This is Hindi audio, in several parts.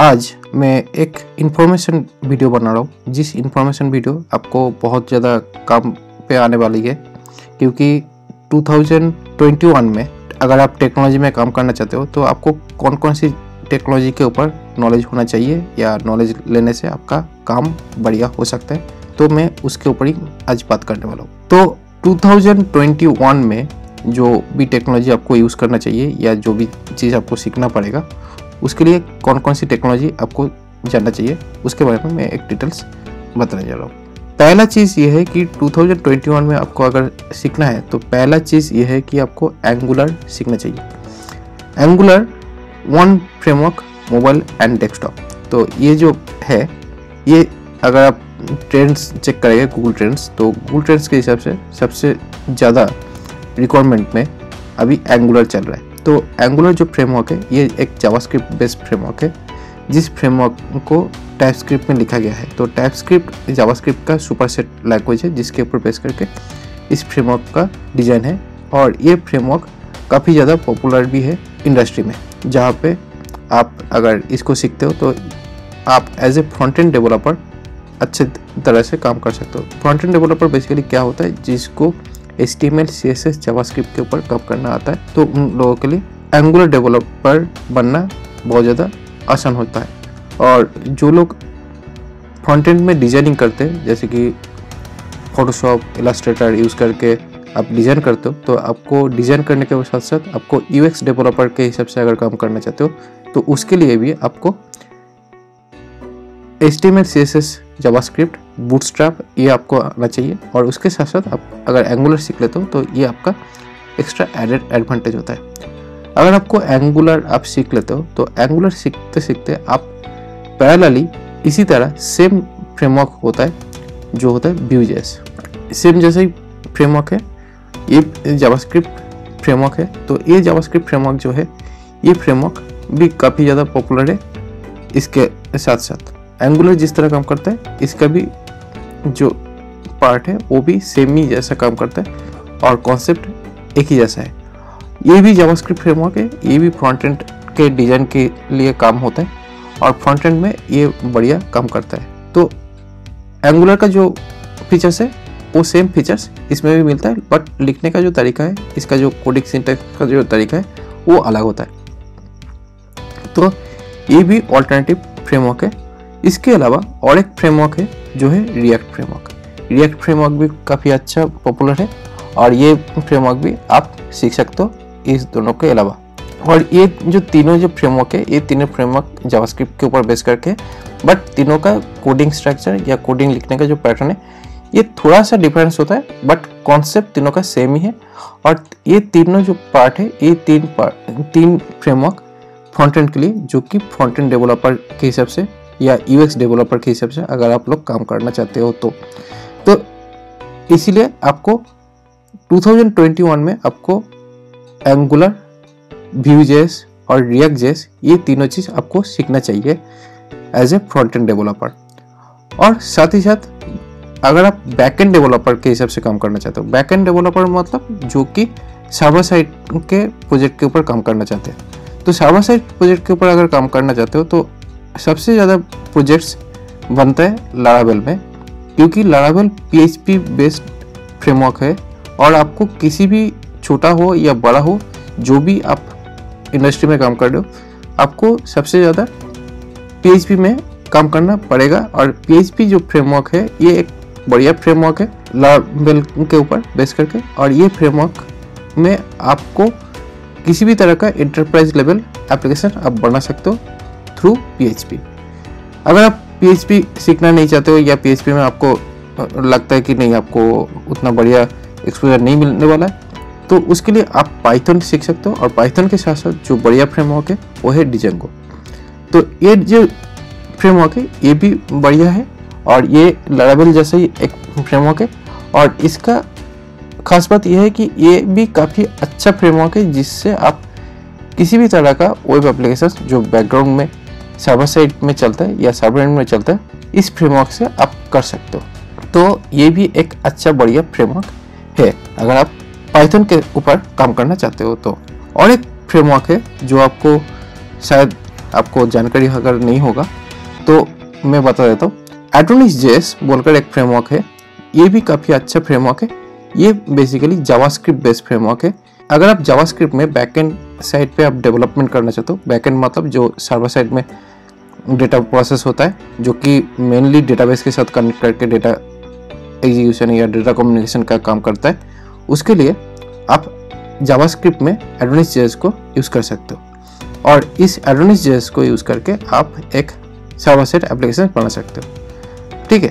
आज मैं एक इन्फॉर्मेशन वीडियो बना रहा हूँ, जिस इन्फॉर्मेशन वीडियो आपको बहुत ज़्यादा काम पे आने वाली है, क्योंकि 2021 में अगर आप टेक्नोलॉजी में काम करना चाहते हो तो आपको कौन कौन सी टेक्नोलॉजी के ऊपर नॉलेज होना चाहिए या नॉलेज लेने से आपका काम बढ़िया हो सकता है, तो मैं उसके ऊपर ही आज बात करने वाला हूँ। तो 2021 में जो भी टेक्नोलॉजी आपको यूज़ करना चाहिए या जो भी चीज़ आपको सीखना पड़ेगा, उसके लिए कौन कौन सी टेक्नोलॉजी आपको जानना चाहिए उसके बारे में मैं एक डिटेल्स बताने जा रहा हूँ। पहला चीज़ ये है कि 2021 में आपको अगर सीखना है तो पहला चीज़ ये है कि आपको एंगुलर सीखना चाहिए। Angular one framework mobile and desktop, तो ये जो है, ये अगर आप ट्रेंड्स चेक करेंगे गूगल ट्रेंड्स, तो गूगल ट्रेंड्स के हिसाब से सबसे ज़्यादा रिक्वायरमेंट में अभी एंगुलर चल रहा है। तो एंगुलर जो फ्रेमवर्क है ये एक जावास्क्रिप्ट बेस्ड फ्रेमवर्क है, जिस फ्रेमवर्क को टाइपस्क्रिप्ट में लिखा गया है। तो टाइपस्क्रिप्ट जावास्क्रिप्ट का सुपरसेट लैंग्वेज है, जिसके ऊपर बेस करके इस फ्रेमवर्क का डिज़ाइन है, और ये फ्रेमवर्क काफ़ी ज़्यादा पॉपुलर भी है इंडस्ट्री में, जहाँ पे आप अगर इसको सीखते हो तो आप as a front end developer अच्छे तरह से काम कर सकते हो। फ्रंट एंड डेवलपर बेसिकली क्या होता है, जिसको HTML, CSS, जावास्क्रिप्ट के ऊपर काम करना आता है, तो उन लोगों के लिए एंगुलर डेवलपर बनना बहुत ज़्यादा आसान होता है। और जो लोग फ्रंट एंड में डिजाइनिंग करते हैं, जैसे कि फोटोशॉप, इलास्ट्रेटर यूज़ करके आप डिज़ाइन करते हो, तो आपको डिज़ाइन करने के साथ साथ आपको UX डेवलपर के हिसाब से अगर काम करना चाहते हो तो उसके लिए भी आपको HTML, CSS, जावास्क्रिप्ट, बूटस्ट्रैप ये आपको आना चाहिए, और उसके साथ साथ आप अगर एंगुलर सीख लेते हो तो ये आपका एक्स्ट्रा एडेड एडवांटेज होता है। अगर आपको एंगुलर आप सीख लेते हो तो एंगुलर सीखते सीखते आप पैरेलली इसी तरह सेम फ्रेमवर्क होता है जो होता है Vue.js, सेम जैसा ही फ्रेमवर्क है, ये जावास्क्रिप्ट फ्रेमवर्क है। तो ये जावास्क्रिप्ट फ्रेमवर्क जो है, ये फ्रेमवर्क भी काफ़ी ज़्यादा पॉपुलर है। इसके साथ साथ एंगुलर जिस तरह काम करता है, इसका भी जो पार्ट है वो भी सेम ही जैसा काम करता है, और कॉन्सेप्ट एक ही जैसा है। ये भी जावास्क्रिप्ट फ्रेमवर्क है, ये भी फ्रंट एंड के डिज़ाइन के लिए काम होता है, और फ्रंट एंड में ये बढ़िया काम करता है। तो एंगुलर का जो फीचर्स है वो सेम फीचर्स इसमें भी मिलता है, बट लिखने का जो तरीका है, इसका जो कोडिंग सिंटैक्स का जो तरीका है वो अलग होता है। तो ये भी ऑल्टरनेटिव फ्रेमवर्क है। इसके अलावा और एक फ्रेमवर्क है जो है रिएक्ट फ्रेमवर्क। रिएक्ट फ्रेमवर्क भी काफ़ी अच्छा पॉपुलर है, और ये फ्रेमवर्क भी आप सीख सकते हो इस दोनों के अलावा। और ये जो तीनों जो फ्रेमवर्क है, ये तीनों फ्रेमवर्क जावास्क्रिप्ट के ऊपर बेस करके, बट तीनों का कोडिंग स्ट्रक्चर या कोडिंग लिखने का जो पैटर्न है ये थोड़ा सा डिफरेंस होता है, बट कॉन्सेप्ट तीनों का सेम ही है। और ये तीनों जो पार्ट है, ये तीन फ्रेमवर्क फ्रंट एंड के लिए, जो कि फ्रंट एंड डेवलपर के हिसाब से या UX डेवलपर के हिसाब से अगर आप लोग काम करना चाहते हो तो इसीलिए आपको 2021 में आपको एंगुलर, Vue.js और React.js ये तीनों चीज़ आपको सीखना चाहिए as a front end developer. और साथ ही साथ अगर आप बैक एंड डेवलपर के हिसाब से काम करना चाहते हो, बैक एंड डेवलपर मतलब जो कि सर्वर साइड के प्रोजेक्ट के ऊपर काम करना चाहते हैं, तो सर्वर साइड प्रोजेक्ट के ऊपर अगर काम करना चाहते हो तो सबसे ज़्यादा प्रोजेक्ट्स बनते हैं लारावेल में, क्योंकि लारावेल PHP बेस्ड फ्रेमवर्क है, और आपको किसी भी छोटा हो या बड़ा हो, जो भी आप इंडस्ट्री में काम कर रहे हो, आपको सबसे ज़्यादा PHP में काम करना पड़ेगा। और PHP जो फ्रेमवर्क है ये एक बढ़िया फ्रेमवर्क है लारावेल के ऊपर बेस करके, और ये फ्रेमवर्क में आपको किसी भी तरह का इंटरप्राइज लेवल एप्लीकेशन आप बना सकते हो थ्रू PHP। अगर आप PHP सीखना नहीं चाहते हो या PHP में आपको लगता है कि नहीं, आपको उतना बढ़िया एक्सपोजर नहीं मिलने वाला है, तो उसके लिए आप पाइथन सीख सकते हो, और पाइथन के साथ साथ जो बढ़िया फ्रेमवर्क है वो है डिजेंगो। तो ये जो फ्रेमवर्क है ये भी बढ़िया है, और ये लारावेल जैसा ही एक फ्रेमवर्क है, और इसका खास बात यह है कि ये भी काफ़ी अच्छा फ्रेमवर्क है, जिससे आप किसी भी तरह का वेब एप्लीकेशन जो बैकग्राउंड में सर्वर साइड में चलता है या सर्वर एंड में चलता है, इस फ्रेमवर्क से आप कर सकते हो। तो ये भी एक अच्छा बढ़िया फ्रेमवर्क है अगर आप पाइथन के ऊपर काम करना चाहते हो तो। और एक फ्रेमवर्क है जो आपको शायद आपको जानकारी अगर नहीं होगा तो मैं बता देता हूँ। एडोनिस.js बोलकर एक फ्रेमवर्क है, ये भी काफ़ी अच्छा फ्रेमवर्क है। ये बेसिकली जावास्क्रिप्ट बेस्ड फ्रेमवर्क है। अगर आप जावास्क्रिप्ट में बैकएंड साइड पे आप डेवलपमेंट करना चाहते हो, बैकएंड मतलब जो सर्वर साइड में डेटा प्रोसेस होता है जो कि मेनली डेटाबेस के साथ कनेक्ट करके डेटा एग्जीक्यूशन या डेटा कम्युनिकेशन का काम करता है, उसके लिए आप जावास्क्रिप्ट में एडोनिस.js को यूज़ कर सकते हो और इस एडोनिस.js को यूज़ करके आप एक सर्वर साइड एप्लीकेशन बना सकते हो। ठीक है,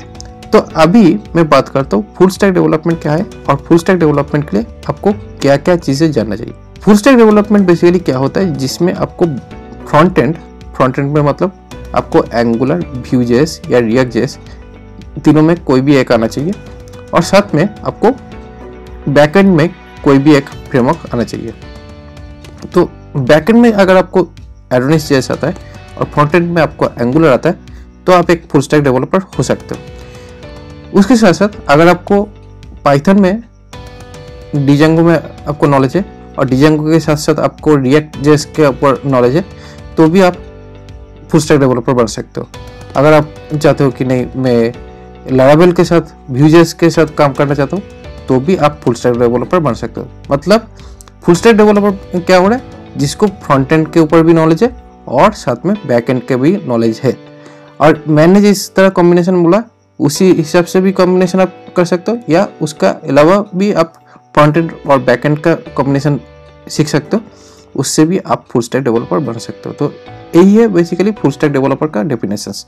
तो अभी मैं बात करता हूँ फुल स्टैक डेवलपमेंट क्या है और फुल स्टैक डेवलपमेंट के लिए आपको क्या क्या चीज़ें जानना चाहिए। फुल स्टैक डेवलपमेंट बेसिकली क्या होता है, जिसमें आपको फ्रंट एंड में मतलब आपको एंगुलर, Vue.js या React.js तीनों में कोई भी एक आना चाहिए और साथ में आपको बैकएंड में कोई भी एक फ्रेमवर्क आना चाहिए। तो बैकएंड में अगर आपको एडोनिस.js आता है और फ्रंट एंड में आपको एंगुलर आता है तो आप एक फुल स्टैक डेवलपर हो सकते हो। उसके साथ साथ अगर आपको पाइथन में डिजेंगो में आपको नॉलेज है और डिजेंगो के साथ साथ आपको React.js के ऊपर नॉलेज है तो भी आप फुल स्टैक डेवलपर बन सकते हो। अगर आप चाहते हो कि नहीं मैं Laravel के साथ Vue.js के साथ काम करना चाहता हूँ तो भी आप फुल स्टैक डेवलपर बन सकते हो। मतलब फुल स्टैक डेवलपर क्या हो रहा है, जिसको फ्रंट एंड के ऊपर भी नॉलेज है और साथ में बैक एंड के भी नॉलेज है। और मैंने जिस तरह कॉम्बिनेशन बोला उसी हिसाब से भी कॉम्बिनेशन आप कर सकते हो या उसका अलावा भी आप फ्रंट एंड और बैक एंड का कॉम्बिनेशन सीख सकते हो, उससे भी आप फुल स्टैक डेवलपर बन सकते हो। तो यही है बेसिकली फुल स्टैक डेवलपर का डेफिनेशंस।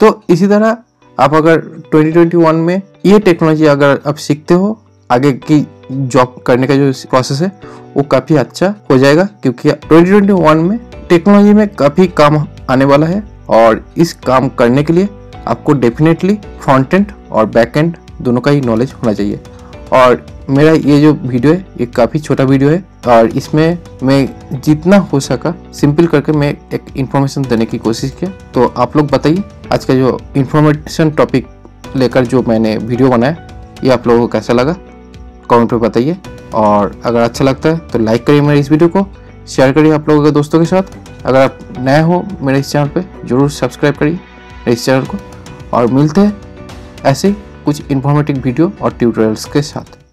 तो इसी तरह आप अगर 2021 में ये टेक्नोलॉजी अगर आप सीखते हो, आगे की जॉब करने का जो प्रोसेस है वो काफ़ी अच्छा हो जाएगा, क्योंकि 2021 में टेक्नोलॉजी में काफ़ी काम आने वाला है और इस काम करने के लिए आपको डेफिनेटली फ्रंट एंड और बैक एंड दोनों का ही नॉलेज होना चाहिए। और मेरा ये जो वीडियो है ये काफ़ी छोटा वीडियो है और इसमें मैं जितना हो सका सिंपल करके मैं एक इन्फॉर्मेशन देने की कोशिश किया। तो आप लोग बताइए आज का जो इन्फॉर्मेशन टॉपिक लेकर जो मैंने वीडियो बनाया ये आप लोगों को कैसा लगा, कमेंट पे बताइए। और अगर अच्छा लगता है तो लाइक करिए मेरे इस वीडियो को, शेयर करिए आप लोगों के दोस्तों के साथ। अगर आप नए हो मेरे इस चैनल पे जरूर सब्सक्राइब करिए मेरे इस चैनल को और मिलते हैं ऐसे कुछ इन्फॉर्मेटिव वीडियो और ट्यूटोरियल्स के साथ।